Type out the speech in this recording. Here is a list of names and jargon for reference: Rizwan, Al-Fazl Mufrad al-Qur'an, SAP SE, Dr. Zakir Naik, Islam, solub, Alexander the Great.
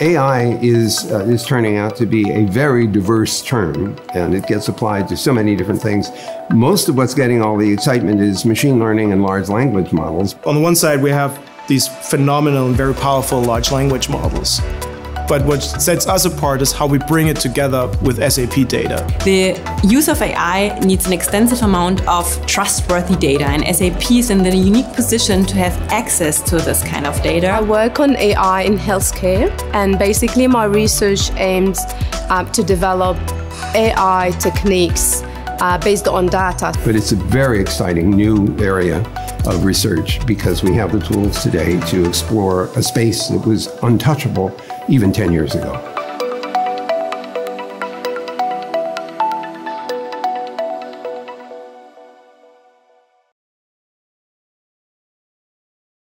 AI is turning out to be a very diverse term, and it gets applied to so many different things. Most of what's getting all the excitement is machine learning and large language models. On the one side, we have these phenomenal and very powerful large language models. But what sets us apart is how we bring it together with SAP data. The use of AI needs an extensive amount of trustworthy data, and SAP is in the unique position to have access to this kind of data. I work on AI in healthcare, and basically my research aims to develop AI techniques based on data. But it's a very exciting new area of research because we have the tools today to explore a space that was untouchable even 10 years ago.